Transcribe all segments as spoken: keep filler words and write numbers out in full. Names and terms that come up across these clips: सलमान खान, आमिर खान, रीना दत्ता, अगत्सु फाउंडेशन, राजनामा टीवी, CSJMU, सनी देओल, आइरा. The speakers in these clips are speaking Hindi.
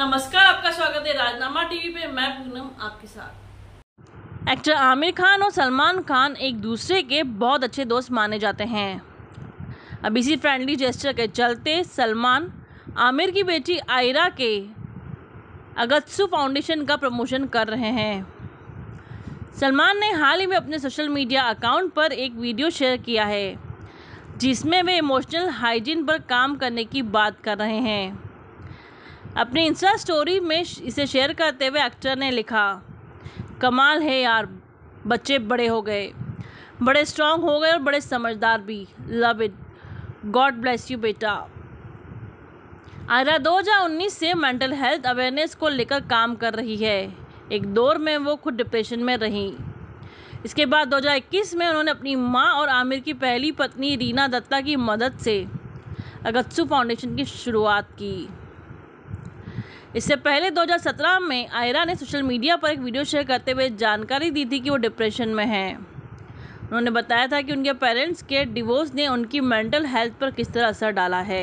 नमस्कार, आपका स्वागत है राजनामा टीवी पे। मैं पूनम आपके साथ। एक्टर आमिर खान और सलमान खान एक दूसरे के बहुत अच्छे दोस्त माने जाते हैं। अब इसी फ्रेंडली जेस्चर के चलते सलमान आमिर की बेटी आइरा के अगत्सु फाउंडेशन का प्रमोशन कर रहे हैं। सलमान ने हाल ही में अपने सोशल मीडिया अकाउंट पर एक वीडियो शेयर किया है जिसमें वे इमोशनल हाइजीन पर काम करने की बात कर रहे हैं। अपनी इंस्टा स्टोरी में इसे शेयर करते हुए एक्टर ने लिखा, कमाल है यार, बच्चे बड़े हो गए, बड़े स्ट्रांग हो गए और बड़े समझदार भी। Love it, god bless you बेटा। आइरा दो हज़ार उन्नीस से मेंटल हेल्थ अवेयरनेस को लेकर काम कर रही है। एक दौर में वो खुद डिप्रेशन में रहीं। इसके बाद दो हज़ार इक्कीस में उन्होंने अपनी माँ और आमिर की पहली पत्नी रीना दत्ता की मदद से अगत्सु फाउंडेशन की शुरुआत की। इससे पहले दो हज़ार सत्रह में आइरा ने सोशल मीडिया पर एक वीडियो शेयर करते हुए जानकारी दी थी कि वो डिप्रेशन में हैं। उन्होंने बताया था कि उनके पेरेंट्स के डिवोर्स ने उनकी मेंटल हेल्थ पर किस तरह असर डाला है।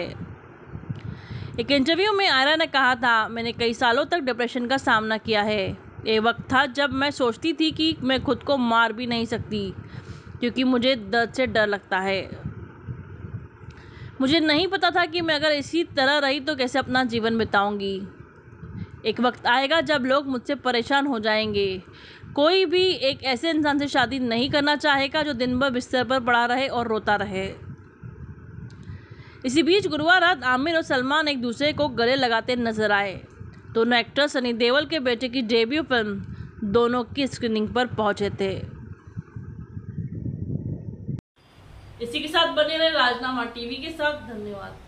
एक इंटरव्यू में आइरा ने कहा था, मैंने कई सालों तक डिप्रेशन का सामना किया है। ये वक्त था जब मैं सोचती थी कि मैं खुद को मार भी नहीं सकती क्योंकि मुझे दर्द से डर लगता है। मुझे नहीं पता था कि मैं अगर इसी तरह रही तो कैसे अपना जीवन बिताऊंगी। एक वक्त आएगा जब लोग मुझसे परेशान हो जाएंगे। कोई भी एक ऐसे इंसान से शादी नहीं करना चाहेगा जो दिन भर बिस्तर पर पड़ा रहे और रोता रहे। इसी बीच गुरुवार रात आमिर और सलमान एक दूसरे को गले लगाते नजर आए। दोनों एक्टर सनी देओल के बेटे की डेब्यू फिल्म दोनों की स्क्रीनिंग पर पहुंचे थे। इसी के साथ बने रहे राजनामा टीवी के साथ। धन्यवाद।